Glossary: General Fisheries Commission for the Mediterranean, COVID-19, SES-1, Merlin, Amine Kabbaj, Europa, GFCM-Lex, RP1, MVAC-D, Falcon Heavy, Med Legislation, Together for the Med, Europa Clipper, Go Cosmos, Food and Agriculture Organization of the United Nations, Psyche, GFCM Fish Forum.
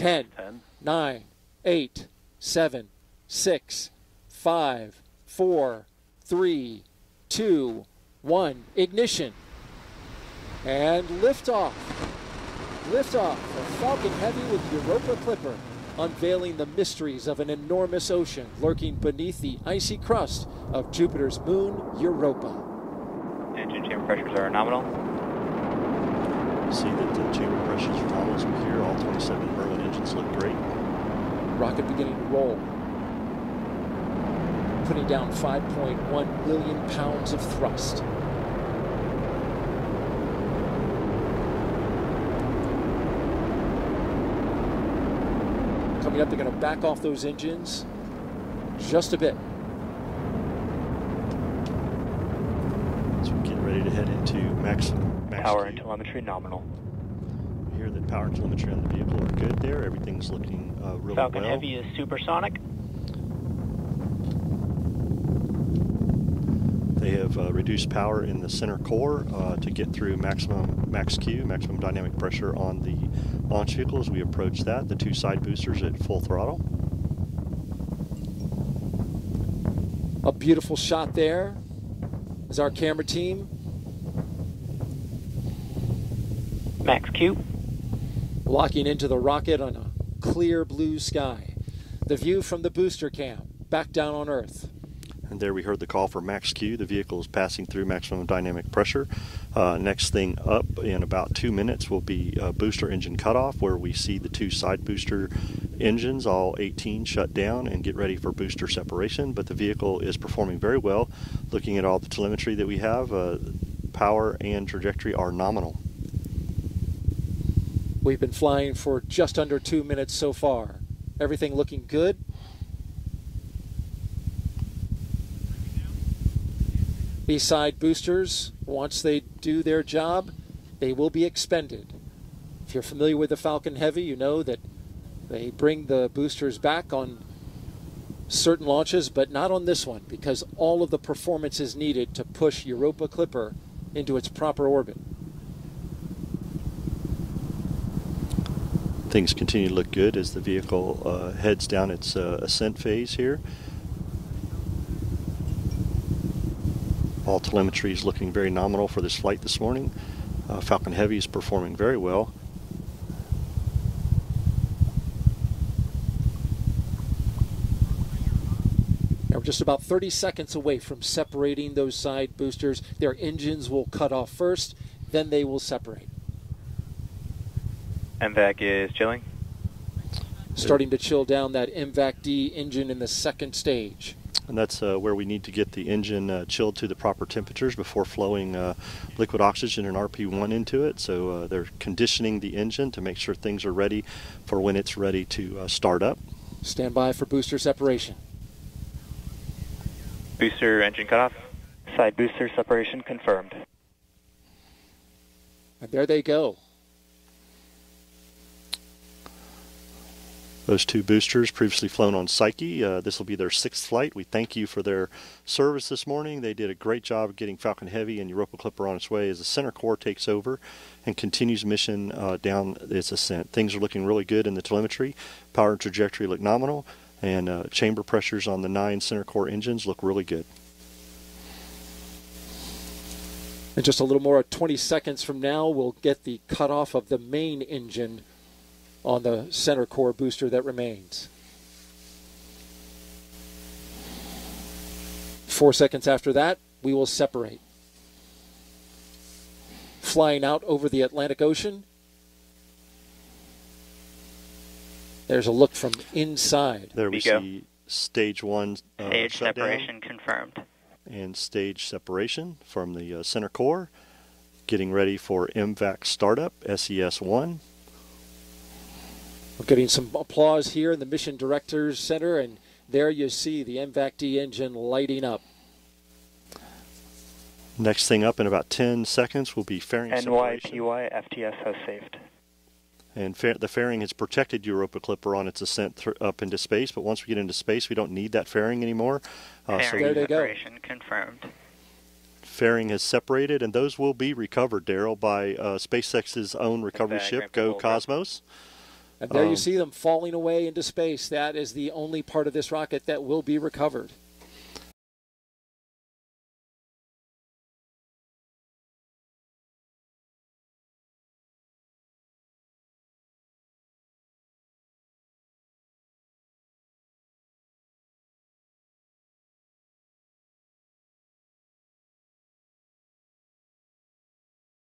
10, 9, 8, 7, 6, 5, 4, 3, 2, 1. Ignition. And liftoff. Liftoff of Falcon Heavy with Europa Clipper, unveiling the mysteries of an enormous ocean lurking beneath the icy crust of Jupiter's moon, Europa. Engine chamber pressures are nominal. See that the chamber pressures are nominal as we hear. All 27 Merlin engines look great. Rocket beginning to roll. Putting down 5.1 million pounds of thrust. Coming up, they're going to back off those engines just a bit. So we're getting ready to head into max power and telemetry nominal. I hear that power and telemetry on the vehicle are good there. Everything's looking really Falcon well. Falcon Heavy is supersonic. They have reduced power in the center core to get through maximum dynamic pressure on the launch vehicle. As we approach that, the two side boosters at full throttle. A beautiful shot there is our camera team. Max Q. Locking into the rocket on a clear blue sky. The view from the booster cam back down on Earth. And there we heard the call for max Q. The vehicle is passing through maximum dynamic pressure. Next thing up in about 2 minutes will be booster engine cutoff, where we see the two side booster engines, all 18, shut down and get ready for booster separation. But the vehicle is performing very well. Looking at all the telemetry that we have, power and trajectory are nominal. We've been flying for just under 2 minutes so far. Everything looking good. These side boosters, once they do their job, they will be expended. If you're familiar with the Falcon Heavy, you know that they bring the boosters back on certain launches, but not on this one, because all of the performance is needed to push Europa Clipper into its proper orbit. Things continue to look good as the vehicle heads down its ascent phase here. All telemetry is looking very nominal for this flight this morning. Falcon Heavy is performing very well. Now we're just about 30 seconds away from separating those side boosters. Their engines will cut off first, then they will separate. MVAC is chilling. Starting to chill down that MVAC-D engine in the second stage. And that's where we need to get the engine chilled to the proper temperatures before flowing liquid oxygen and RP1 into it. So they're conditioning the engine to make sure things are ready for when it's ready to start up. Stand by for booster separation. Booster engine cutoff. Side booster separation confirmed. And there they go. Those two boosters previously flown on Psyche. This will be their 6th flight. We thank you for their service this morning. They did a great job of getting Falcon Heavy and Europa Clipper on its way as the center core takes over and continues mission down its ascent. Things are looking really good in the telemetry. Power and trajectory look nominal, and chamber pressures on the 9 center core engines look really good. And just a little more, 20 seconds from now, we'll get the cutoff of the main engine on the center core booster that remains. 4 seconds after that, we will separate. Flying out over the Atlantic Ocean. There's a look from inside. There we see stage one stage separation confirmed. And stage separation from the center core. Getting ready for MVAC startup, SES-1. We're getting some applause here in the Mission Directors Center, and there you see the MVAC-D engine lighting up. Next thing up in about 10 seconds will be fairing separation. NYPY FTS has saved. And the fairing has protected Europa Clipper on its ascent up into space, but once we get into space, we don't need that fairing anymore. Fairing separation confirmed. Fairing has separated, and those will be recovered, Darryl, by SpaceX's own recovery ship, Go Cosmos. And there you see them falling away into space. That is the only part of this rocket that will be recovered.